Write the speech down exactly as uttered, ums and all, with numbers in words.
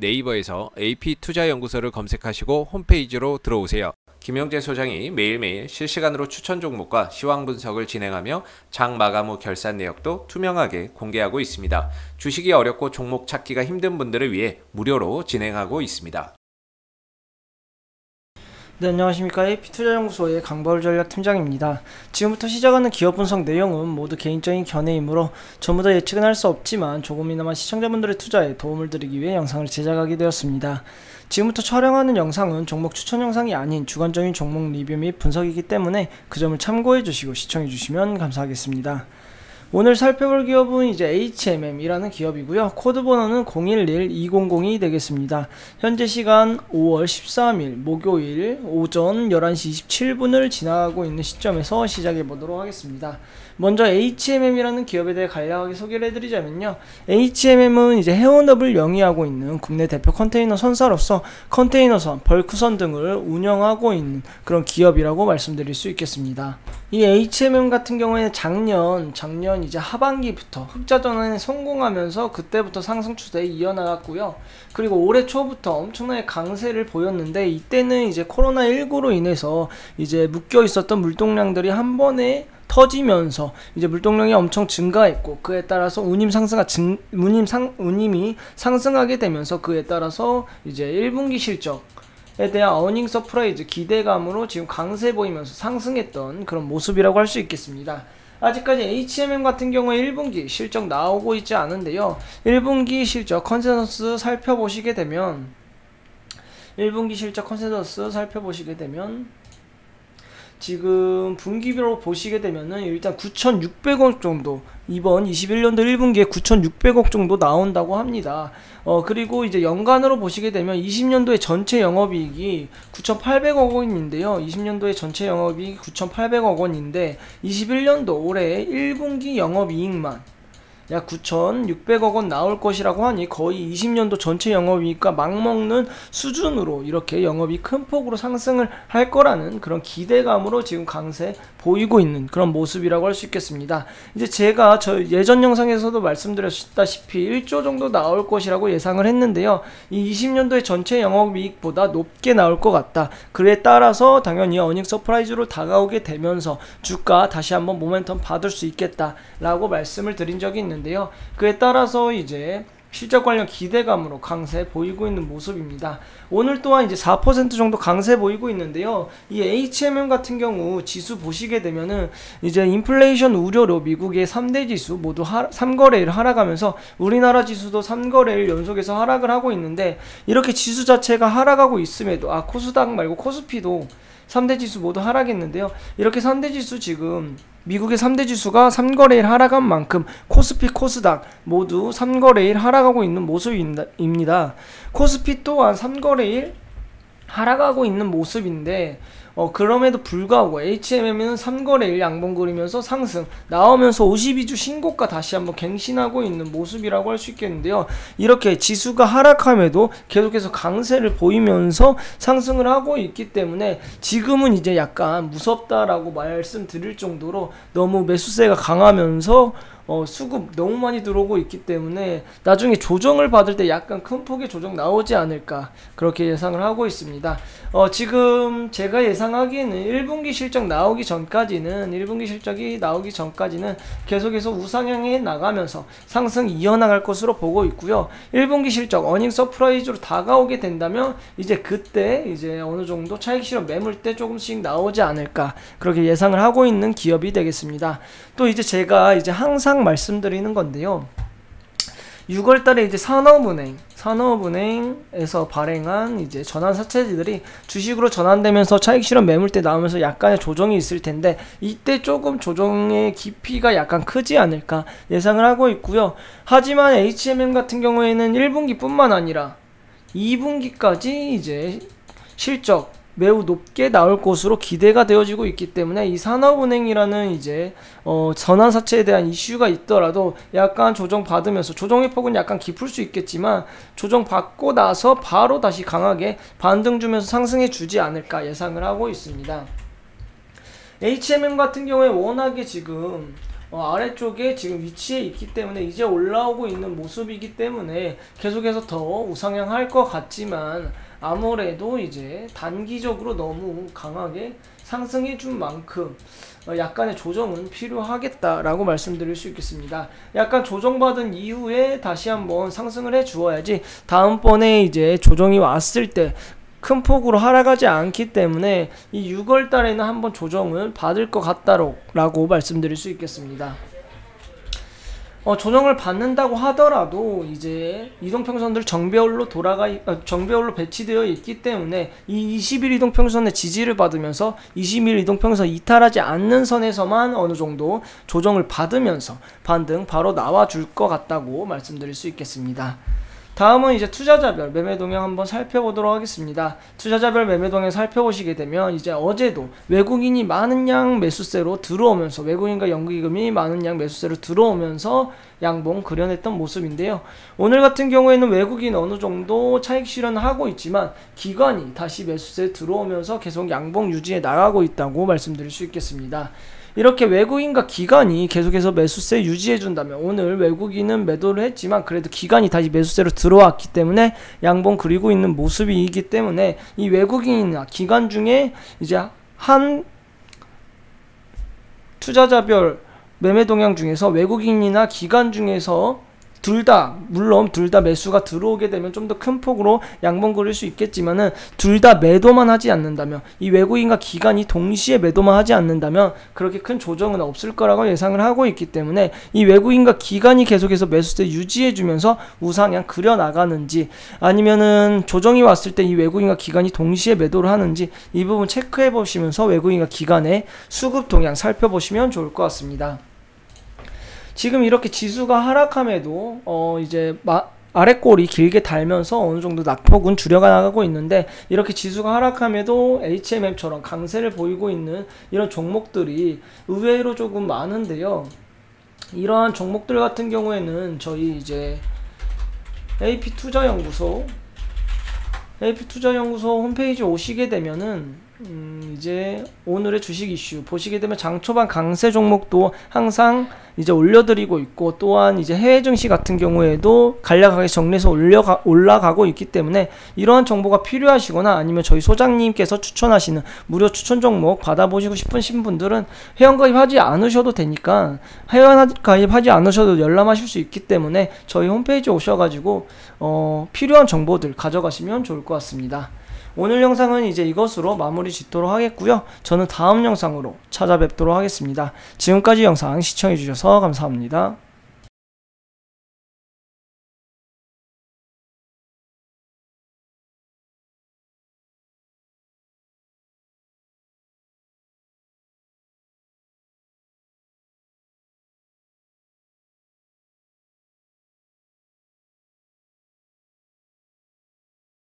네이버에서 에이피투자연구소를 검색하시고 홈페이지로 들어오세요. 김용재 소장이 매일매일 실시간으로 추천 종목과 시황 분석을 진행하며 장 마감 후 결산 내역도 투명하게 공개하고 있습니다. 주식이 어렵고 종목 찾기가 힘든 분들을 위해 무료로 진행하고 있습니다. 네, 안녕하십니까. 에이피투자연구소의 강바울 전략팀장입니다. 지금부터 시작하는 기업 분석 내용은 모두 개인적인 견해이므로 전부 다 예측은 할 수 없지만 조금이나마 시청자분들의 투자에 도움을 드리기 위해 영상을 제작하게 되었습니다. 지금부터 촬영하는 영상은 종목 추천 영상이 아닌 주관적인 종목 리뷰 및 분석이기 때문에 그 점을 참고해 주시고 시청해 주시면 감사하겠습니다. 오늘 살펴볼 기업은 이제 에이치엠엠 이라는 기업이고요. 코드 번호는 공일일 이공공이 되겠습니다. 현재 시간 오월 십삼일 목요일 오전 열한시 이십칠분을 지나고 있는 시점에서 시작해 보도록 하겠습니다. 먼저 에이치엠엠 이라는 기업에 대해 간략하게 소개를 해드리자면요, 에이치엠엠은 이제 해운업을 영위하고 있는 국내 대표 컨테이너 선사로서 컨테이너선, 벌크선 등을 운영하고 있는 그런 기업이라고 말씀드릴 수 있겠습니다. 이 에이치엠엠 같은 경우에는 작년 작년 이제 하반기부터 흑자 전환에 성공하면서 그때부터 상승 추세에 이어나갔고요. 그리고 올해 초부터 엄청나게 강세를 보였는데 이때는 이제 코로나 십구로 인해서 이제 묶여 있었던 물동량들이 한 번에 터지면서 이제 물동량이 엄청 증가했고 그에 따라서 운임 상승가 증, 운임 상, 운임이 상승하게 되면서 그에 따라서 이제 일분기 실적 에 대한 어닝 서프라이즈 기대감으로 지금 강세 보이면서 상승했던 그런 모습이라고 할 수 있겠습니다. 아직까지 에이치엠엠 같은 경우에 일분기 실적 나오고 있지 않은데요, 일분기 실적 컨센서스 살펴보시게 되면 일분기 실적 컨센서스 살펴보시게 되면 지금 분기별로 보시게 되면은 일단 구천육백억 정도, 이번 이십일년도 일분기에 구천육백억 정도 나온다고 합니다. 어 그리고 이제 연간으로 보시게 되면 이십년도에 전체 영업이익이 구천팔백억 원인데요. 이십년도에 전체 영업이익이 구천팔백억 원인데 이십일년도 올해 일분기 영업이익만 약 구천육백억 원 나올 것이라고 하니 거의 이십년도 전체 영업이익과 막먹는 수준으로 이렇게 영업이 큰 폭으로 상승을 할 거라는 그런 기대감으로 지금 강세 보이고 있는 그런 모습이라고 할 수 있겠습니다. 이제 제가 저 예전 영상에서도 말씀드렸다시피 일조 정도 나올 것이라고 예상을 했는데요, 이 이십년도의 전체 영업이익보다 높게 나올 것 같다. 그에 따라서 당연히 어닝 서프라이즈로 다가오게 되면서 주가 다시 한번 모멘텀 받을 수 있겠다라고 말씀을 드린 적이 있는데 데요. 그에 따라서 이제 실적 관련 기대감으로 강세 보이고 있는 모습입니다. 오늘 또한 이제 사 퍼센트 정도 강세 보이고 있는데요, 이 에이치엠엠 같은 경우 지수 보시게 되면은 이제 인플레이션 우려로 미국의 삼대 지수 모두 하, 삼거래일 하락하면서 우리나라 지수도 삼거래일 연속해서 하락을 하고 있는데, 이렇게 지수 자체가 하락하고 있음에도 아 코스닥 말고 코스피도 삼대 지수 모두 하락했는데요, 이렇게 삼대 지수 지금 미국의 삼대 지수가 삼거래일 하락한 만큼 코스피, 코스닥 모두 삼거래일 하락하고 있는 모습입니다. 코스피 또한 삼거래일 하락하고 있는 모습인데 어, 그럼에도 불구하고 에이치엠엠은 삼거래일 양봉 그리면서 상승 나오면서 오십이주 신고가 다시 한번 갱신하고 있는 모습이라고 할 수 있겠는데요, 이렇게 지수가 하락함에도 계속해서 강세를 보이면서 상승을 하고 있기 때문에 지금은 이제 약간 무섭다라고 말씀드릴 정도로 너무 매수세가 강하면서 어, 수급 너무 많이 들어오고 있기 때문에 나중에 조정을 받을 때 약간 큰 폭의 조정 나오지 않을까 그렇게 예상을 하고 있습니다. 어, 지금 제가 예상하기에는 일분기 실적 나오기 전까지는 일분기 실적이 나오기 전까지는 계속해서 우상향에 나가면서 상승 이어나갈 것으로 보고 있고요, 일분기 실적 어닝 서프라이즈로 다가오게 된다면 이제 그때 이제 어느 정도 차익 실현 매물 때 조금씩 나오지 않을까 그렇게 예상을 하고 있는 기업이 되겠습니다. 또 이제 제가 이제 항상 말씀드리는 건데요, 유월달에 이제 산업은행, 산업은행에서 발행한 이제 전환사채들이 주식으로 전환되면서 차익실현 매물대 나오면서 약간의 조정이 있을 텐데 이때 조금 조정의 깊이가 약간 크지 않을까 예상을 하고 있고요. 하지만 에이치엠엠 같은 경우에는 일분기뿐만 아니라 이분기까지 이제 실적 매우 높게 나올 것으로 기대가 되어지고 있기 때문에 이 산업은행이라는 이제 어 전환사채에 대한 이슈가 있더라도 약간 조정받으면서 조정의 폭은 약간 깊을 수 있겠지만 조정받고 나서 바로 다시 강하게 반등 주면서 상승해 주지 않을까 예상을 하고 있습니다. 에이치엠엠 같은 경우에 워낙에 지금 어, 아래쪽에 지금 위치에 있기 때문에 이제 올라오고 있는 모습이기 때문에 계속해서 더 우상향할 것 같지만 아무래도 이제 단기적으로 너무 강하게 상승해 준 만큼 약간의 조정은 필요하겠다라고 말씀드릴 수 있겠습니다. 약간 조정받은 이후에 다시 한번 상승을 해 주어야지 다음번에 이제 조정이 왔을 때 큰 폭으로 하락하지 않기 때문에 이 유월 달에는 한번 조정을 받을 것 같다라고 말씀드릴 수 있겠습니다. 어, 조정을 받는다고 하더라도 이제 이동평선들 정배열로 돌아가 어, 정배열로 배치되어 있기 때문에 이 이십 일 이동평선의 지지를 받으면서 이십 일 이동평선 이탈하지 않는 선에서만 어느 정도 조정을 받으면서 반등 바로 나와줄 것 같다고 말씀드릴 수 있겠습니다. 다음은 이제 투자자별 매매동향 한번 살펴보도록 하겠습니다. 투자자별 매매동향 살펴보시게 되면 이제 어제도 외국인이 많은 양 매수세로 들어오면서 외국인과 연기금이 많은 양 매수세로 들어오면서 양봉 그려냈던 모습인데요. 오늘 같은 경우에는 외국인 어느 정도 차익 실현하고 있지만 기관이 다시 매수세 들어오면서 계속 양봉 유지에 나가고 있다고 말씀드릴 수 있겠습니다. 이렇게 외국인과 기관이 계속해서 매수세 유지해준다면 오늘 외국인은 매도를 했지만 그래도 기관이 다시 매수세로 들어왔기 때문에 양봉 그리고 있는 모습이기 때문에 이 외국인이나 기관 중에 이제 한 투자자별 매매 동향 중에서 외국인이나 기관 중에서 둘 다 물론 둘 다 매수가 들어오게 되면 좀 더 큰 폭으로 양봉 그릴 수 있겠지만은 둘 다 매도만 하지 않는다면 이 외국인과 기관이 동시에 매도만 하지 않는다면 그렇게 큰 조정은 없을 거라고 예상을 하고 있기 때문에 이 외국인과 기관이 계속해서 매수세 유지해주면서 우상향 그려나가는지 아니면은 조정이 왔을 때 이 외국인과 기관이 동시에 매도를 하는지 이 부분 체크해 보시면서 외국인과 기관의 수급 동향 살펴보시면 좋을 것 같습니다. 지금 이렇게 지수가 하락함에도 어 이제 마, 아랫골이 길게 달면서 어느정도 낙폭은 줄여가고 있는데 이렇게 지수가 하락함에도 에이치엠엠처럼 강세를 보이고 있는 이런 종목들이 의외로 조금 많은데요. 이러한 종목들 같은 경우에는 저희 이제 에이피투자연구소 에이피투자연구소 홈페이지 오시게 되면은 음, 이제 오늘의 주식 이슈 보시게 되면 장 초반 강세 종목도 항상 이제 올려드리고 있고 또한 이제 해외 증시 같은 경우에도 간략하게 정리해서 올려가, 올라가고 있기 때문에 이러한 정보가 필요하시거나 아니면 저희 소장님께서 추천하시는 무료 추천 종목 받아보시고 싶으신 분들은 회원가입하지 않으셔도 되니까 회원가입하지 않으셔도 열람하실 수 있기 때문에 저희 홈페이지에 오셔가지고 어, 필요한 정보들 가져가시면 좋을 것 같습니다. 오늘 영상은 이제 이것으로 마무리 짓도록 하겠고요. 저는 다음 영상으로 찾아뵙도록 하겠습니다. 지금까지 영상 시청해주셔서 감사합니다.